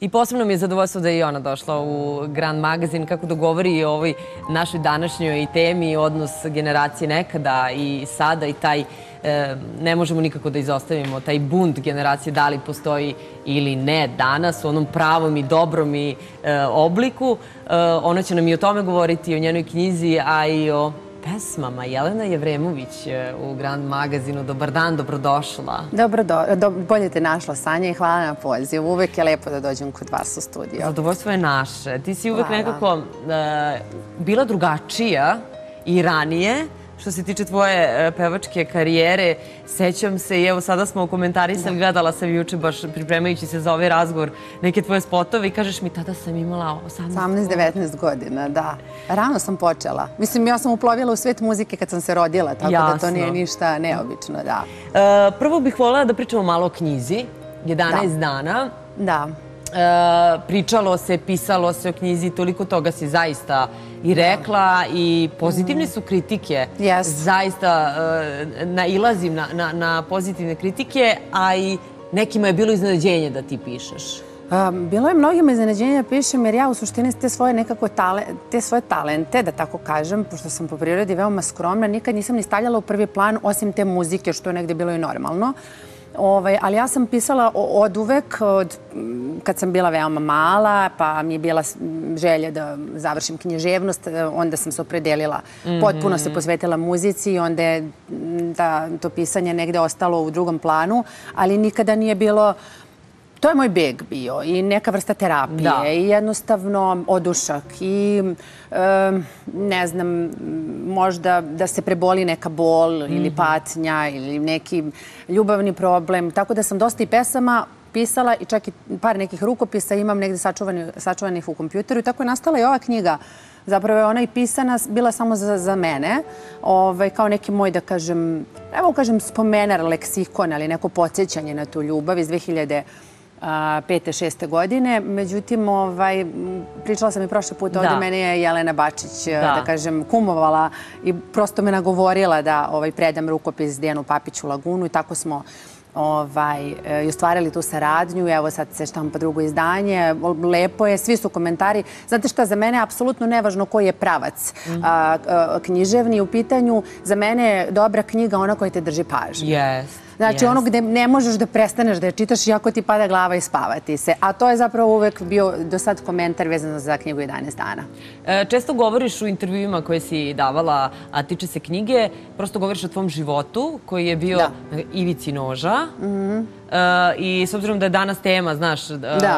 I posebno mi je zadovoljstvo da je i ona došla u Grand Magazin, kako da govori o ovoj našoj današnjoj temi, odnos generacije nekada i sada i taj, ne možemo nikako da izostavimo, taj bunt generacije, da li postoji ili ne danas u onom pravom i dobrom i obliku. Ona će nam i o tome govoriti, o njenoj knjizi, a i o pesmama. Jelena Jevremović u Grand Magazinu. Dobar dan, dobrodošla. Bolje te našla, Sanja, i hvala na pozivu. Uvijek je lepo da dođem kod vas u studio. Zadovoljstvo je naše. Ti si uvijek nekako bila drugačija i ranije što se tiče tvoje pevačke karijere. Sećam se i evo sada smo u komentarisali, gledala sam juče baš pripremajući se za ovaj razgovor neke tvoje spotove i kažeš mi tada sam imala 18-19 godina, da. Rano sam počela. Mislim, ja sam uplovila u svet muzike kad sam se rodila, tako da to nije ništa neobično, da. Prvo bih voljela da pričamo malo o knjizi, 11 dana. Da. Pričalo se, pisalo se o knjizi, toliko toga si zaista i rekla i pozitivne su kritike. Zaista nailazim na pozitivne kritike, a i nekima je bilo iznenađenje da ti pišeš. Bilo je mnogima iznenađenja da pišem, jer ja u suštini te svoje talente, da tako kažem, pošto sam po prirodi veoma skromna, nikad nisam ni stavljala u prvi plan osim te muzike, što je negdje bilo i normalno. Ali ja sam pisala od uvek, kad sam bila veoma mala, pa mi je bila želja da završim književnost, onda sam se opredelila, potpuno se posvetila muzici i onda je to pisanje negde ostalo u drugom planu, ali nikada nije bilo... To je moj beg bio i neka vrsta terapije i jednostavno odušak i ne znam, možda da se preboli neka bol ili patnja ili neki ljubavni problem. Tako da sam dosta i pesama pisala i čak i par nekih rukopisa imam negdje sačuvanih u kompjuteru. I tako je nastala i ova knjiga. Zapravo je ona i pisana, bila samo za mene, kao neki moj, da kažem, ne mogu kažem spomenar, leksikon, ali neko podsjećanje na tu ljubav iz 2005-2006. godine. Međutim, pričala sam i prošle puta, ovdje mene je Jelena Bačić, da kažem, kumovala i prosto me nagovorila da predam rukopis Dijanu Papiću u Lagunu i tako smo i ostvarili tu saradnju. Evo sad se štampa drugo izdanje, lepo je, svi su komentari. Znate šta, za mene je apsolutno nevažno koji je pravac književni u pitanju. Za mene je dobra knjiga ona koja te drži pažnju. Znači ono gde ne možeš da prestaneš da je čitaš i ako ti pada glava i spavati se. A to je zapravo uvek bio do sad komentar vezano za knjigu 11 dana. Često govoriš u intervjuima koje si davala, a tiče se knjige, prosto govoriš o tvom životu koji je bio na ivici noža. I s obzirom da je danas tema, znaš,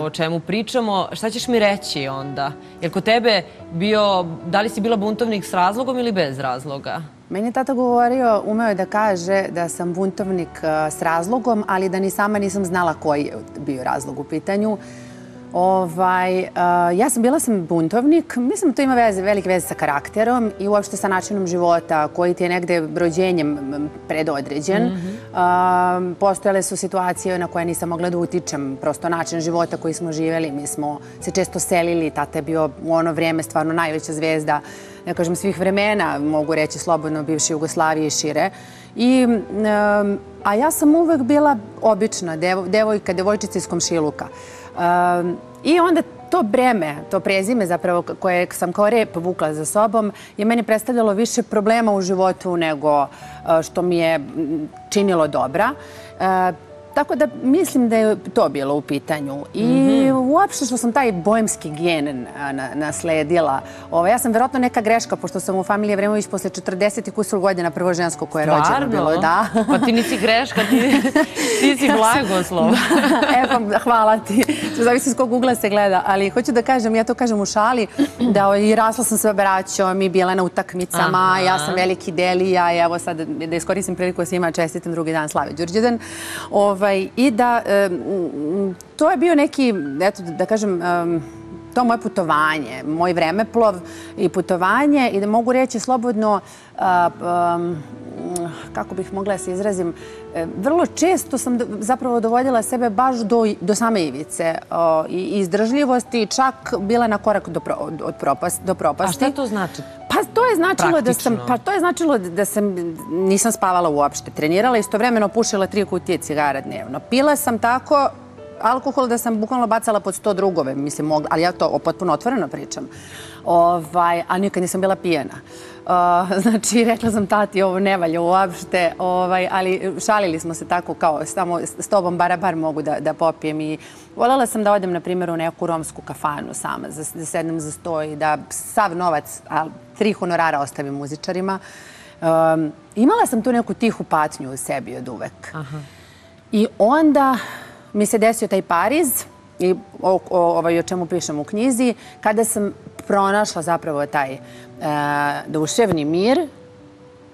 o čemu pričamo, šta ćeš mi reći onda? Jer kod tebe bio, da li si bila buntovnik s razlogom ili bez razloga? Meni je tata govorio, umeo je da kaže da sam buntovnik s razlogom, ali da ni sama nisam znala koji je bio razlog u pitanju. Ja sam bila buntovnik, mislim da to ima velike veze sa karakterom i uopšte sa načinom života koji ti je negde rođenjem predodređen. Postojale su situacije na koje nisam mogla da utičem, prosto način života koji smo živjeli. Mi smo se često selili, tata je bio u ono vrijeme stvarno najveća zvezda, ne kažem svih vremena, mogu reći slobodno, bivše Jugoslavije i šire. A ja sam uvek bila obična devojka, devojčica iz komšiluka. I onda to breme, to prezime zapravo koje sam kao rep vukla za sobom je meni predstavljalo više problema u životu nego što mi je činilo dobra. Tako da mislim da je to bilo u pitanju. I uopšte što sam taj bojemski gen nasledila. Ja sam verovatno neka greška, pošto sam u familiji Jevremović posle 40 i kusur godina prvo žensko koje je rođeno bilo. Pa ti nisi greška, ti si blagoslov. Hvala ti. Zavisi s kog ugla se gleda. Ali hoću da kažem, ja to kažem u šali, da i rasla sam sa braćom i bila na utakmicama. Ja sam veliki delija i evo sad da iskoristim priliku da svima čestitam drugi dan slave Đurđevdan. I da, to je bio neki, eto, da kažem, to moje putovanje, moj vremeplov i putovanje i da mogu reći slobodno, kako bih mogla se izrazim, vrlo često sam zapravo dovodila sebe baš do same ivice i izdržljivosti i čak bila na korak do propasti. A šta to znači? Pa to je značilo da sam nisam spavala uopšte. Trenirala, istovremeno pušila 3 kutije cigara dnevno. Pila sam tako alkohol da sam bukvalno bacala pod 100 drugove, mislim, ali ja to potpuno otvoreno pričam. A nikad nisam bila pijena. Znači, rekla sam tati, ovo ne valja uopšte, ali šalili smo se tako kao samo s tobom bar mogu da popijem i voljela sam da odem, na primjer, u neku romsku kafanu sama, da sednem za sto i da sav novac, ali 3 honorara ostavim muzičarima. Imala sam tu neku tihu patnju u sebi od uvek. I onda mi se desio taj Pariz, o čemu pišem u knjizi, kada sam pronašla zapravo taj duševni mir,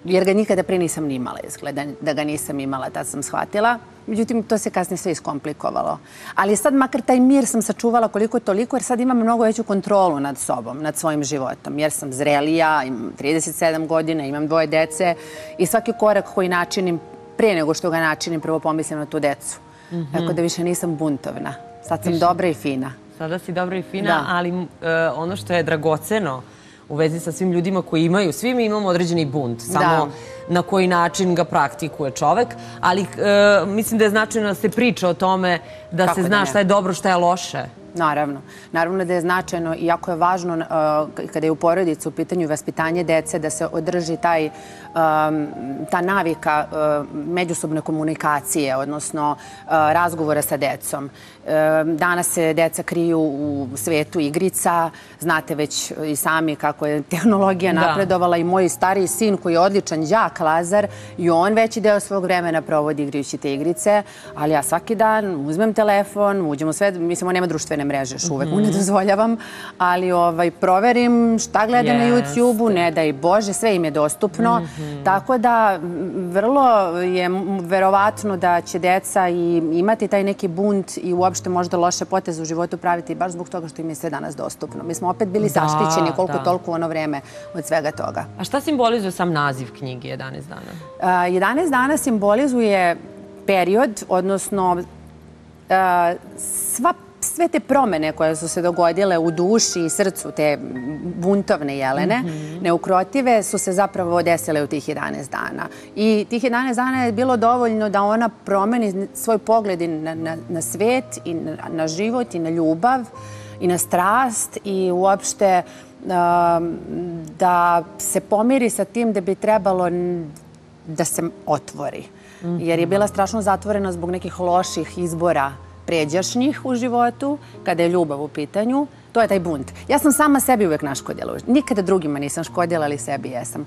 jer ga nikada prije nisam ni imala, izgleda, da ga nisam imala, tad sam shvatila. Međutim, to se kasnije sve iskomplikovalo. Ali sad makar taj mir sam sačuvala koliko toliko, jer sad imam mnogo veću kontrolu nad sobom, nad svojim životom. Jer sam zrelija, imam 37 godina, imam 2 dece i svaki korak koji načinim, prije nego što ga načinim, prvo pomislim na tu decu. Tako da više nisam buntovna. Sad sam dobra i fina. Sada si dobra i fina, ali ono što je dragoceno u vezi sa svim ljudima koji imaju, svi mi imamo određeni bunt, samo na koji način ga praktikuje čovek, ali mislim da je značajno da se priča o tome, da se zna šta je dobro, šta je loše. Naravno. Naravno da je značajno i jako je važno kada je u porodicu u pitanju vaspitanje dece da se održi ta navika međusobne komunikacije, odnosno razgovora sa decom. Danas se deca kriju u svetu igrica, znate već i sami kako je tehnologija napredovala i moj stariji sin koji je odličan đak, Lazar, i on veći deo svog vremena provodi igrajući te igrice, ali ja svaki dan uzmem telefon, uđemo sve, mislim, on nema društvene mreže, još uvek mu ne dozvoljavam, ali proverim šta gleda na YouTube-u, ne daj Bože, sve im je dostupno, tako da vrlo je verovatno da će deca imati taj neki bunt i uopšte možda loše poteze u životu praviti baš zbog toga što im je sve danas dostupno. Mi smo opet bili zaštićeni koliko toliko ono vreme od svega toga. A šta simbolizuje sam naziv knjige 11 dana? 11 dana simbolizuje period, odnosno sve te promene koje su se dogodile u duši i srcu te buntovne Jelene, neukrotive, su se zapravo desile u tih 11 dana. I tih 11 dana je bilo dovoljno da ona promeni svoj pogled na svet, i na život, i na ljubav, i na strast, i uopšte da se pomiri sa tim da bi trebalo da se otvori. Jer je bila strašno zatvorena zbog nekih loših izbora pređašnjih u životu, kada je ljubav u pitanju, to je taj bunt. Ja sam sama sebi uvek naškodila. Nikada drugima nisam škodila, ali sebi jesam.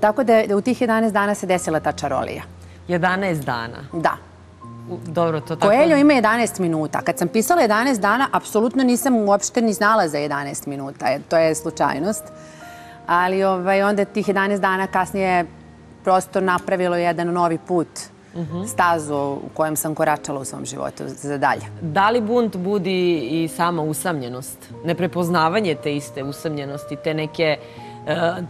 Tako da u tih 11 dana se desila ta čarolija. 11 dana? Da. Dobro, to tako... Koeljo ima 11 minuta. Kad sam pisala 11 dana, apsolutno nisam uopšte ni znala za 11 minuta. To je slučajnost. Ali onda tih 11 dana kasnije prosto napravilo jedan novi put, stazu u kojem sam koračala u svom životu za dalje. Da li bunt budi i sama usamljenost? Neprepoznavanje te iste usamljenosti,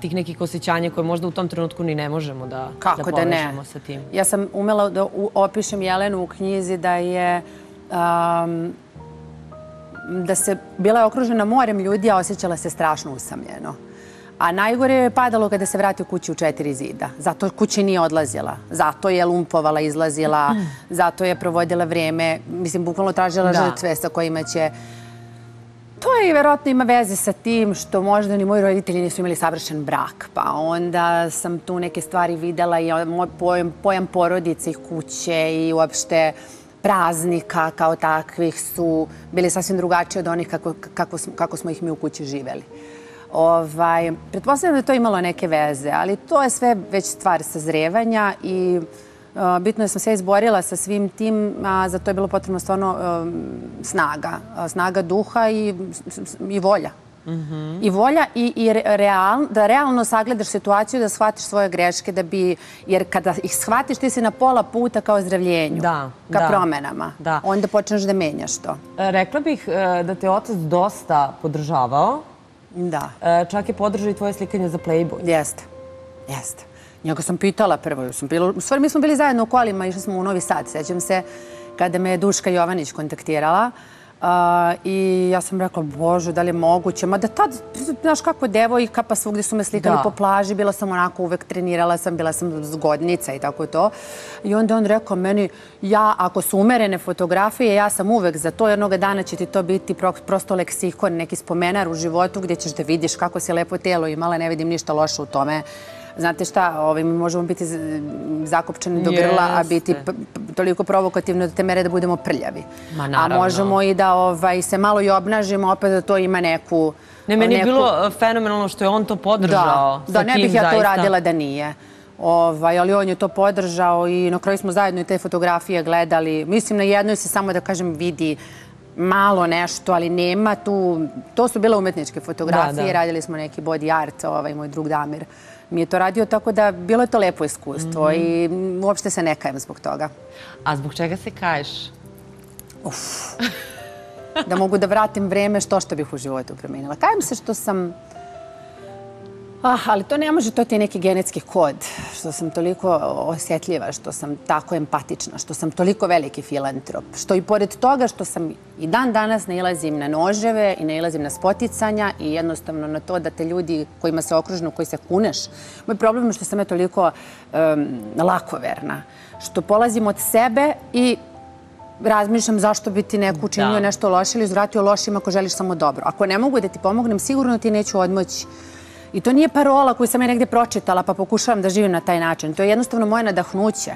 tih nekih osjećanja koje možda u tom trenutku ni ne možemo da povežemo sa tim? Ja sam umela da opišem Jelenu u knjizi da se bila okružena morem ljudi, a osjećala se strašno usamljeno. A najgore je padalo kada se vrati u kući u 4 zida. Zato kući nije odlazila. Zato je lumpovala, izlazila. Zato je provodila vrijeme. Mislim, bukvalno tražila žrtve sa kojima će... To je verovatno ima veze sa tim što možda ni moji roditelji nisu imali savršen brak. Pa onda sam tu neke stvari videla i pojam porodice i kuće i uopšte praznika kao takvih su bili sasvim drugačiji od onih kako smo ih mi u kući živeli. Pretpostavljam da je to imalo neke veze, ali to je sve već stvar sazrevanja i bitno je da sam se izborila sa svim tim, a za to je bilo potrebno stvarno snaga duha i volja. I volja i da realno sagledaš situaciju, da shvatiš svoje greške, jer kada ih shvatiš ti si na pola puta ka ozdravljenju, ka promenama. Onda počneš da menjaš to. Rekla bih da te otac dosta podržavao. Da. Čak je podržao i tvoje slikanje za Playboy. Jeste, jeste. Njega sam pitala prvo. U stvari, mi smo bili zajedno u kolima, išli smo u Novi Sad, sećam se, kada me je Duška Jovanić kontaktirala I ja sam rekla, Bože, da li je moguće? Mada tad, znaš kako, devojka, pa svugdje su me slikali po plaži, bila sam onako, uvek trenirala sam, bila sam zgodnica i tako to. I onda je on rekao meni, ja, ako su umerene fotografije, ja sam uvek za to, jednog dana će ti to biti prosto leksikon, neki spomenar u životu gdje ćeš da vidiš kako si lepo telo imala, ne vidim ništa loše u tome. Znate šta, mi možemo biti zakopčani do grla, a biti toliko provokativno do te mere da budemo prljavi. A možemo i da se malo i obnažimo, opet da to ima neku... Ne, meni je bilo fenomenalno što je on to podržao. Da, ne bih ja to uradila da nije. Ali on je to podržao i na kraju smo zajedno i te fotografije gledali. Mislim, na jednoj se samo, da kažem, vidi malo nešto, ali nema tu... To su bile umetničke fotografije, radili smo neki body art, moj drug Damir mi je to radio, tako da bilo je to lepo iskustvo i uopšte se ne kajem zbog toga. A zbog čega se kaješ? Uf, da mogu da vratim vreme što bih u životu promenila. Kajem se što sam... Ali to ne može, to ti je neki genetski kod, što sam toliko osjetljiva, što sam tako empatična, što sam toliko veliki filantrop, što i pored toga što sam i dan danas nailazim na noževe i nailazim na spoticanja i jednostavno na to da te ljudi kojima se okružno, koji se kuneš, moj problem je što sam je toliko lakoverna, što polazim od sebe i razmišljam zašto bi ti neko učinio nešto loše ili uzvratio lošim ako želiš samo dobro. Ako ne mogu da ti pomognem, sigurno ti neću odmoći. I to nije parola koju sam ja negdje pročitala, pa pokušavam da živim na taj način. To je jednostavno moje nadahnuće.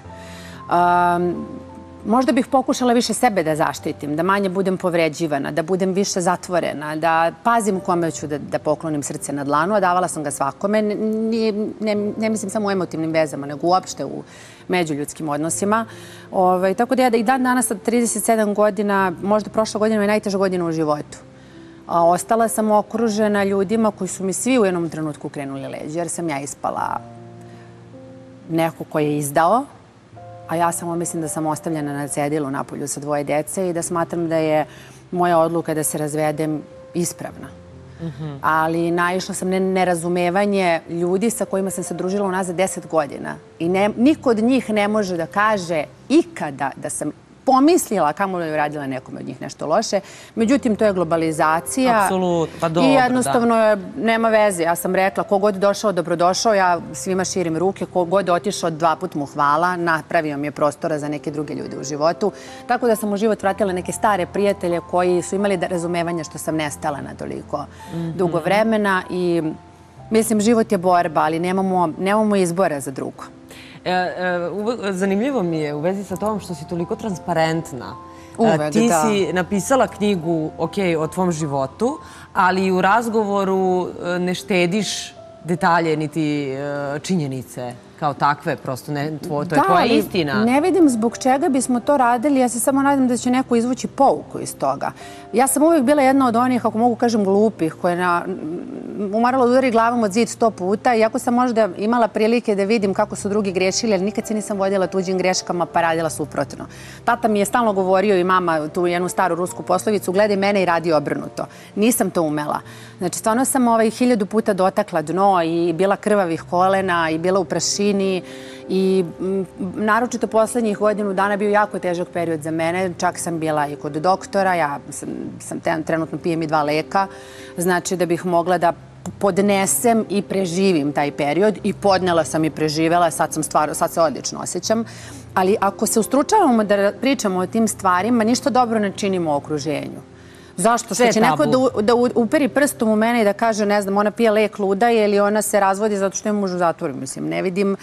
Možda bih pokušala više sebe da zaštitim, da manje budem povređivana, da budem više zatvorena, da pazim kome ću da poklonim srce na dlanu, a davala sam ga svakome. Ne mislim samo u emotivnim vezama, nego uopšte u međuljudskim odnosima. Tako da ja i dan danas, 37 godina, možda prošla godina je najteža godina u životu. Ostala sam okružena ljudima koji su mi svi u jednom trenutku krenuli leđa, jer sam ja ispala neko koji je izdao, a ja samo mislim da sam ostavljena na cedilu napolju sa dvoje dece i da smatram da je moja odluka da se razvedem ispravna. Ali naišla sam na nerazumevanje ljudi sa kojima sam se družila unazad 10 godina. I niko od njih ne može da kaže ikada da sam pomislila kamo li je uradila nekom od njih nešto loše. Međutim, to je globalizacija. Apsolutno, pa dobro, da. I jednostavno nema veze. Ja sam rekla, kogod došao, dobrodošao, ja svima širim ruke. Kogod otišao, 2 puta mu hvala. Napravio mi je prostora za neke druge ljude u životu. Tako da sam u život vratila neke stare prijatelje koji su imali razumevanje što sam nestala na toliko dugo vremena. I mislim, život je borba, ali nemamo izbora za drugo. Zanimljivo mi je u vezi sa tom što si toliko transparentna. Ti si napisala knjigu o tvom životu, ali u razgovoru ne štediš detalje niti činjenice kao takve, prosto to je tvoja istina. Ne vidim zbog čega bismo to radili, ja se samo nadam da će neko izvući pouku iz toga. Ja sam uvijek bila jedna od onih, ako mogu kažem, glupih, koja je umarala udari glavom od zid 100 puta, iako sam možda imala prilike da vidim kako su drugi grešili, jer nikad se nisam vodila tuđim greškama, pa radila suprotno. Tata mi je stalno govorio i mama tu jednu staru rusku poslovicu, gledaj mene i radi obrnuto. Nisam to umela. Znači, stvarno sam 1000 puta dotakla dno i bila krvavih kolena i bila u prašini. I naročito poslednjih godinu dana bio jako težak period za mene. Čak sam bila i kod doktora, ja trenutno pijem i 2 leka, znači da bih mogla da podnesem i preživim taj period i podnela sam i preživela, sad se odlično osjećam. Ali ako se ustručavamo da pričamo o tim stvarima, ništa dobro ne činimo o okruženju. Zašto? Što će neko da uperi prstom u mene i da kaže, ne znam, ona pije lek, luda je, ili ona se razvodi zato što je muž u zatvoru. Mislim, ne vidim.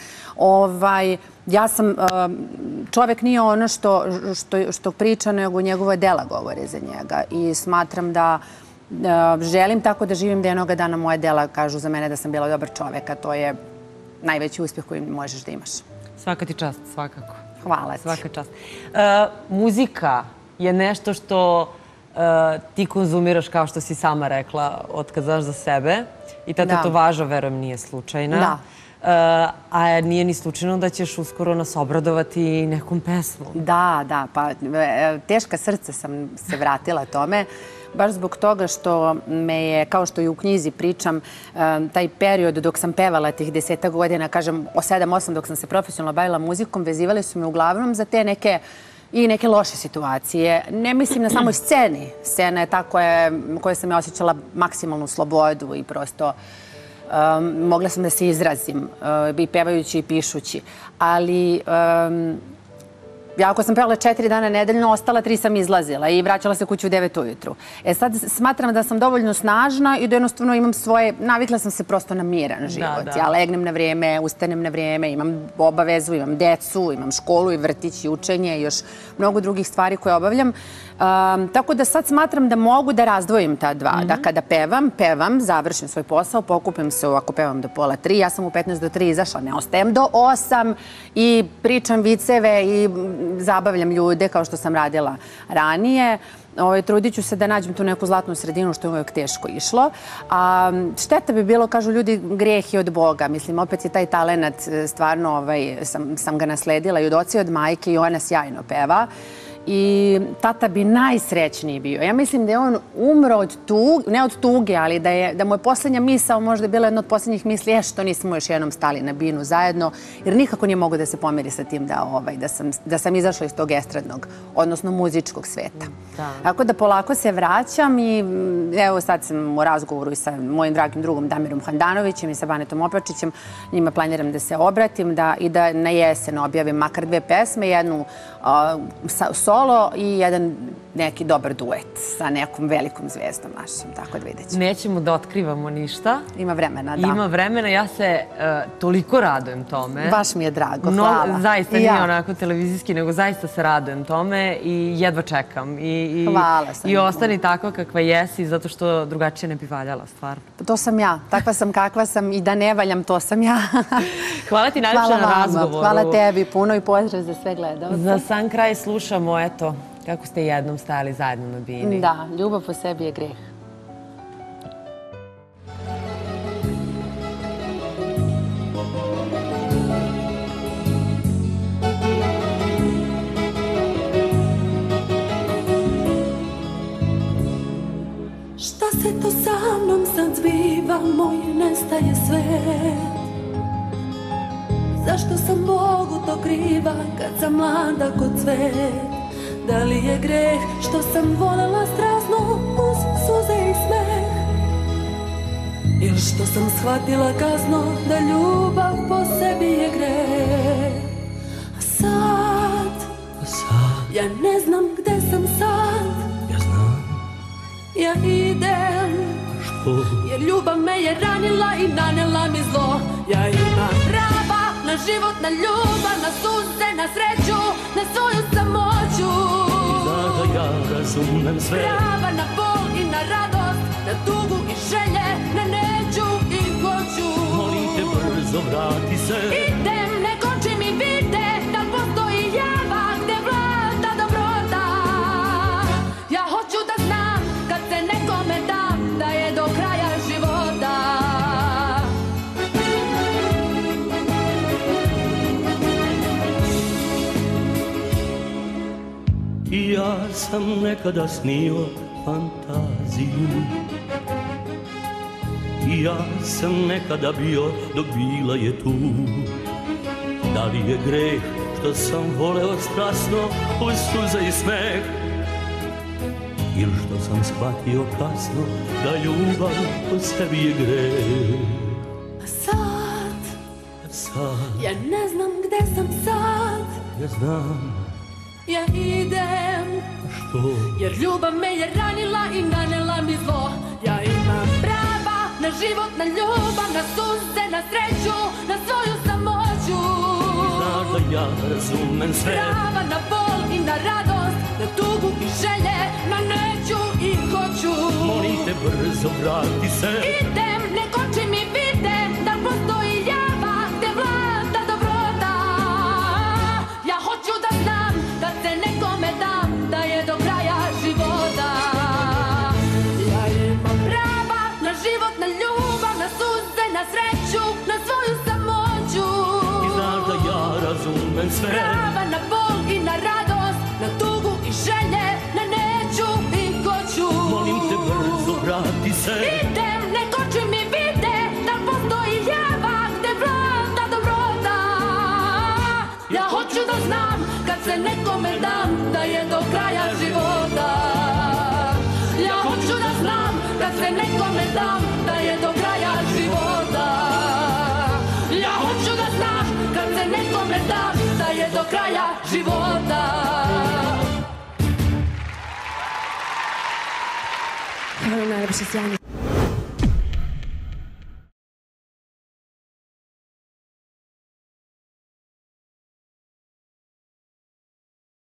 Ja sam, čovjek nije ono što priča, nego njegova dela govore za njega. I smatram da želim tako da živim da jednog dana moja dela kažu za mene da sam bila dobar čovjek, a to je najveći uspjeh koji možeš da imaš. Svaka ti čast, svakako. Hvala ti. Svaka čast. Muzika je nešto što ti konzumiraš, kao što si sama rekla, otkazaš za sebe i ta tetovaža, verujem, nije slučajna. A nije ni slučajno da ćeš uskoro nas obradovati nekom pesmom. Da, pa teška srca sam se vratila tome. Baš zbog toga što me je, kao što i u knjizi pričam, taj period dok sam pevala tih 10 godina, kažem, o 7-8 dok sam se profesionalno bavila muzikom, vezivali su me uglavnom za te neke i neke loše situacije. Ne mislim na samoj sceni. Scena je ta koja sam ja osjećala maksimalnu slobodu i prosto mogla sam da se izrazim i pevajući i pišući. Ali ja ako sam pevala 4 dana nedeljno, ostala 3 sam izlazila i vraćala se kuću u 9 ujutru. Sad smatram da sam dovoljno snažna i da jednostavno imam svoje... Navikla sam se prosto na miran život. Ja legnem na vrijeme, ustanem na vrijeme, imam obavezu, imam decu, imam školu i vrtić i učenje i još mnogo drugih stvari koje obavljam. Tako da sad smatram da mogu da razdvojim ta dva. Da kada pevam, završim svoj posao, pokupim se, ako pevam do pola 3, ja sam u 15 do 3 izašla, ne ostajem do 8 i pričam viceve i zabavljam ljude kao što sam radila ranije. Trudit ću se da nađem tu neku zlatnu sredinu, što je uvijek teško išlo. Šteta bi bilo, kažu ljudi, grijeh je od Boga. Mislim, opet je taj talenat, stvarno sam ga nasledila i od oca i od majke i ona sjajno peva. I tata bi najsrećniji bio. Ja mislim da je on umro od tuge, ne od tuge, ali da mu je posljednja misao možda bila jedna od posljednjih misli, što nismo još jednom stali na binu zajedno, jer nikako nije mogu da se pomeri sa tim da sam izašla iz tog estradnog, odnosno muzičkog sveta. Tako da polako se vraćam i evo sad sam u razgovoru i sa mojim dragim drugom Damirom Handanovićem i sa Banetom Opačićem. Njima planiram da se obratim i da na jesen objavim makar 2 pesme, jednu solo i jedan neki dobar duet sa nekom velikom zvijezdom našom, tako da vidjet ćemo. Nećemo da otkrivamo ništa. Ima vremena, da. Ima vremena, ja se toliko radujem tome. Baš mi je drago, hvala. Zaista nije onako televizijski, nego zaista se radujem tome i jedva čekam. Hvala sam. I ostani takva kakva jesi, zato što drugačije ne bi valjala, stvarno. To sam ja, takva sam kakva sam i da ne valjam, to sam ja. Hvala ti najljepše na razgovoru. Hvala tebi puno i pozdrav za sve gledalce. Za sam kraj slušamo eto, kako ste jednom stajali zajedno na bini. Da, ljubav po sebi je greh. Šta se to sa mnom sad zbiva, moj nestaje svet? Zašto sam Bogu to kriva kad sam mlada kod cvet? Da li je greh što sam voljela strasno uz suze i smeh? Ili što sam shvatila kasno da ljubav po sebi je greh? A sad, ja ne znam gde sam sad. Ja znam. Ja idem. A što? Jer ljubav me je ranila i nanela mi zlo. Ja imam prava na život, na ljubav, na suze, na sreću, na svoju samoću. I zna da ja razumem sve. Prava na bol i na radost, na tugu i želje, na neću i hoću. Molim te, brzo vrati se. Idem, ne konči mi vide, da postoji java gde vlada dobrota. Ja hoću da znam, kad se nekome dam, da je do kraja života. I ja sam nekada snio fantaziju. I ja sam nekada bio dok bila je tu. Da li je greh što sam voleo strasno uz suze i smeh? Ili što sam shvatio kasno da ljubav po sebi je greh? A sad, ja ne znam gde sam sad. Ja znam. Ja idem. A što? Jer ljubav me je ranila i nanela mi zlo. Ja imam prava na život, na ljubav, na suze, na sreću, na svoju samoću. Znaš da ja razumem sve. Prava na bol i na radost, na tugu i želje, na neću i hoću. Molim te, brzo vrati se. Idem, ne konči mi vide, da postoji java gde vlada dobrota. Ja hoću da znam, da se nekome dam, da je do kraja života. Ja imam prava na život, na ljubav, na suze, na sreću, na svoju samoću. I znaš da ja razumem sve. Prava na bol i na radost, na tugu i želje, na neću i hoću. Molim te, brzo vrati se. Idem, ne koči mi vide, da postoji java gde vlada dobrota. Ja hoću da znam, kad se nekome dam. znam da je do kraja života. Ja hoću da znaš kad se nekome daš da je do kraja života. Hvala najlepše sjajno.